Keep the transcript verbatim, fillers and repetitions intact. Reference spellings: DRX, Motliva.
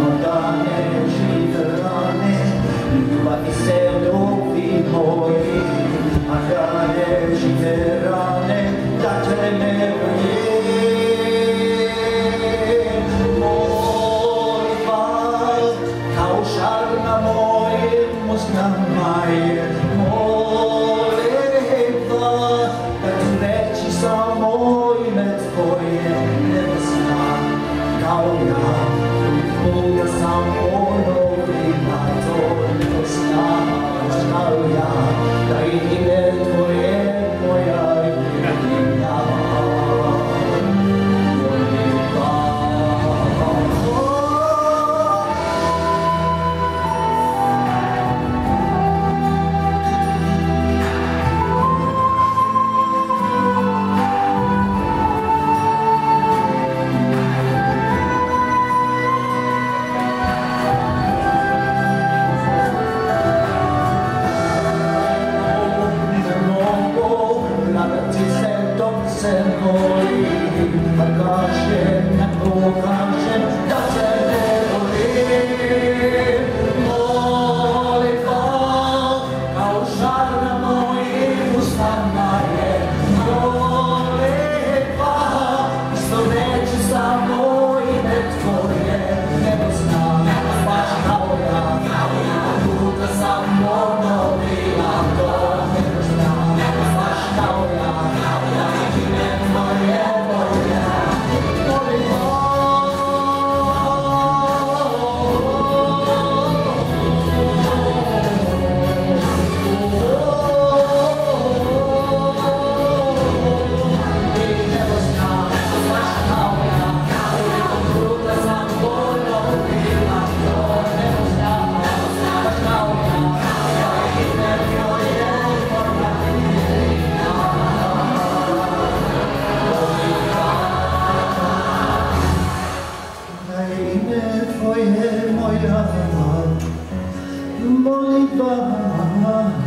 no da ne židrane, ljubati se ljubi moji, a da ne židrane. Motliva, Motliva.